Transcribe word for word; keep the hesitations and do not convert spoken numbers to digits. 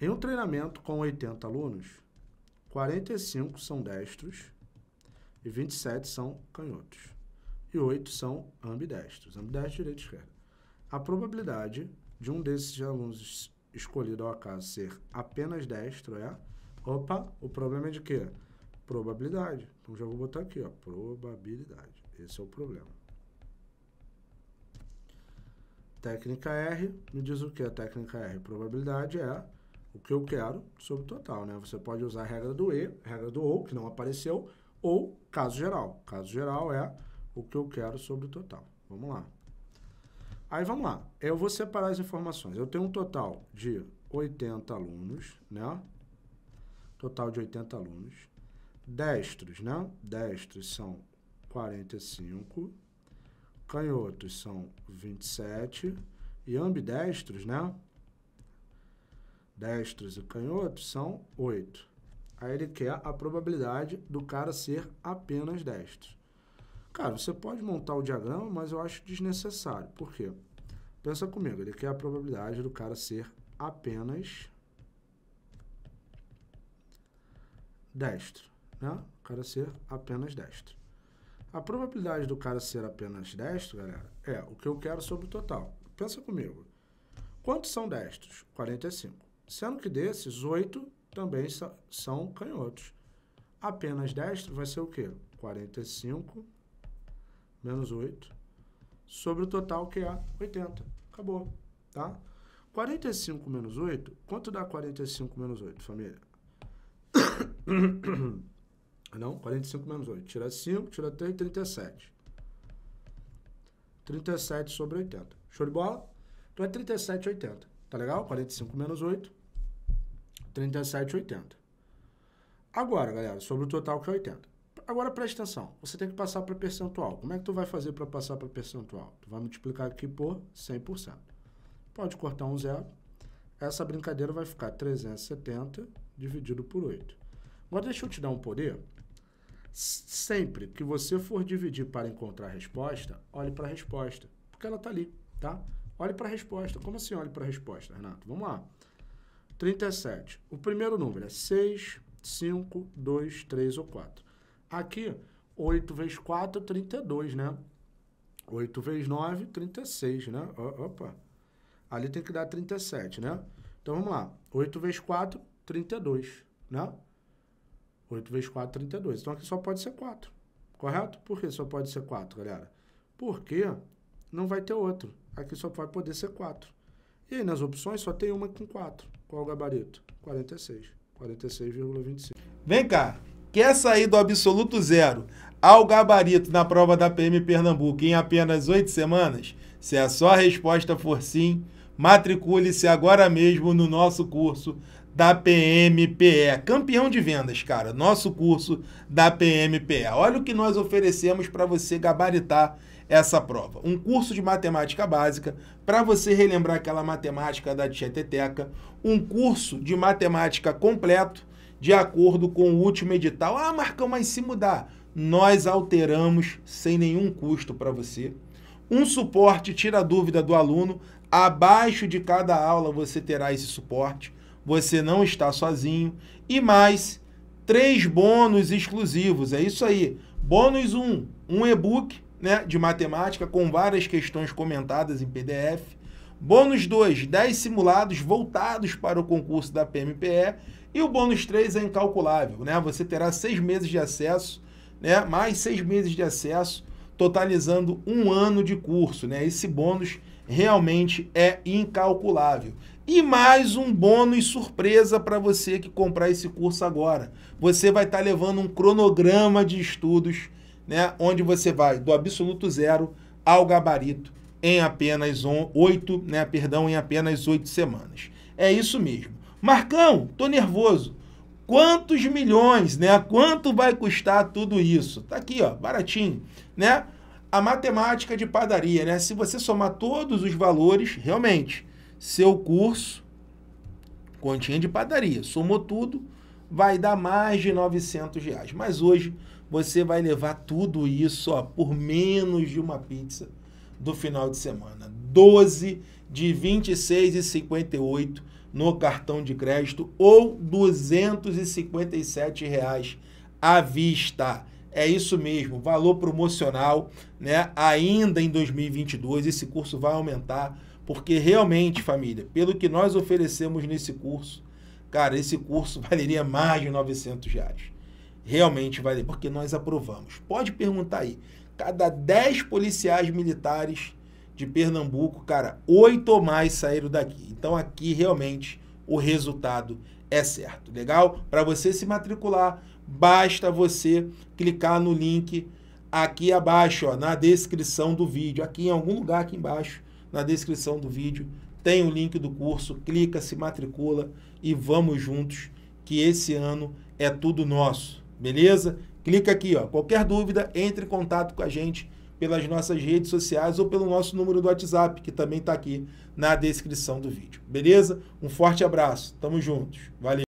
Em um treinamento com oitenta alunos, quarenta e cinco são destros e vinte e sete são canhotos. E oito são ambidestros, ambidestro, direita e esquerda. A probabilidade de um desses alunos escolhido ao acaso ser apenas destro é... Opa, o problema é de quê? Probabilidade. Então, já vou botar aqui, ó, probabilidade. Esse é o problema. Técnica R me diz o que a técnica R? Probabilidade é o que eu quero sobre o total, né? Você pode usar a regra do E, a regra do OU, que não apareceu, ou caso geral. Caso geral é o que eu quero sobre o total. Vamos lá. Aí, vamos lá. Eu vou separar as informações. Eu tenho um total de oitenta alunos, né? Total de oitenta alunos. Destros, né? Destros são quarenta e cinco. Canhotos são vinte e sete. E ambidestros, né? Destros e canhotos são oito. Aí ele quer a probabilidade do cara ser apenas destro. Cara, você pode montar o diagrama, mas eu acho desnecessário. Por quê? Pensa comigo, ele quer a probabilidade do cara ser apenas destro, né? O cara ser apenas destro. A probabilidade do cara ser apenas destro, galera, é o que eu quero sobre o total. Pensa comigo. Quantos são destros? quarenta e cinco. Sendo que desses, oito também são canhotos. Apenas destro vai ser o quê? quarenta e cinco menos oito sobre o total, que é oitenta. Acabou, tá? quarenta e cinco menos oito, quanto dá quarenta e cinco menos oito, família? Não, quarenta e cinco menos oito. Tira cinco, tira três, trinta e sete. trinta e sete sobre oitenta. Show de bola? Então é trinta e sete oitenta. Tá legal? quarenta e cinco menos oito. trinta e sete oitenta. Agora, galera, sobre o total, que é oitenta. Agora presta atenção. Você tem que passar para percentual. Como é que tu vai fazer para passar para percentual? Tu vai multiplicar aqui por cem por cento. Pode cortar um zero. Essa brincadeira vai ficar trezentos e setenta dividido por oito. Agora deixa eu te dar um poder. Sempre que você for dividir para encontrar a resposta, olhe para a resposta, porque ela está ali, tá? Olhe para a resposta. Como assim olhe para a resposta, Renato? Vamos lá. trinta e sete. O primeiro número é seis, cinco, dois, três ou quatro. Aqui, oito vezes quatro, trinta e dois, né? oito vezes nove, trinta e seis, né? Opa! Ali tem que dar trinta e sete, né? Então, vamos lá. oito vezes quatro, trinta e dois, né? oito vezes quatro, trinta e dois. Então, aqui só pode ser quatro, correto? Por que só pode ser quatro, galera? Porque não vai ter outro. Aqui só vai poder ser quatro. E aí, nas opções, só tem uma com quatro. Qual o gabarito? quarenta e seis. quarenta e seis vírgula vinte e cinco. Vem cá! Quer sair do absoluto zero ao gabarito na prova da P M Pernambuco em apenas oito semanas? Se a sua resposta for sim, matricule-se agora mesmo no nosso curso da P M P E. Campeão de vendas, cara. Nosso curso da P M P E. Olha o que nós oferecemos para você gabaritar essa prova. Um curso de matemática básica para você relembrar aquela matemática da tieteteca. Um curso de matemática completo de acordo com o último edital. Ah, Marcão, mas se mudar, nós alteramos sem nenhum custo para você. Um suporte tira a dúvida do aluno. Abaixo de cada aula você terá esse suporte. Você não está sozinho. E mais três bônus exclusivos. É isso aí. Bônus um, um e-book, né, de matemática com várias questões comentadas em P D F. Bônus dois, dez simulados voltados para o concurso da P M P E. E o bônus três é incalculável, né? Você terá seis meses de acesso, né? Mais seis meses de acesso, totalizando um ano de curso, né? Esse bônus realmente é incalculável. E mais um bônus surpresa para você que comprar esse curso agora. Você vai estar levando um cronograma de estudos, né? Onde você vai do absoluto zero ao gabarito em apenas oito, né? Perdão, em apenas oito semanas. É isso mesmo. Marcão, tô nervoso. Quantos milhões, né? Quanto vai custar tudo isso? Tá aqui, ó, baratinho, né? A matemática de padaria, né? Se você somar todos os valores, realmente, seu curso, continha de padaria, somou tudo, vai dar mais de novecentos reais. Mas hoje você vai levar tudo isso, ó, por menos de uma pizza do final de semana. doze de vinte e seis e cinquenta e oito. no cartão de crédito ou duzentos e cinquenta e sete reais à vista. É isso mesmo, valor promocional, né? Ainda em dois mil e vinte e dois esse curso vai aumentar, porque realmente, família, pelo que nós oferecemos nesse curso, cara, esse curso valeria mais de novecentos reais. Realmente vale, porque nós aprovamos. Pode perguntar aí, cada dez policiais militares de Pernambuco, cara, oito ou mais saíram daqui. Então aqui realmente o resultado é certo, legal? Para você se matricular, basta você clicar no link aqui abaixo, ó, na descrição do vídeo. Aqui em algum lugar aqui embaixo, na descrição do vídeo, tem o link do curso, clica, se matricula e vamos juntos, que esse ano é tudo nosso, beleza? Clica aqui, ó. Qualquer dúvida, entre em contato com a gente pelas nossas redes sociais ou pelo nosso número do WhatsApp, que também está aqui na descrição do vídeo. Beleza? Um forte abraço. Tamo juntos. Valeu.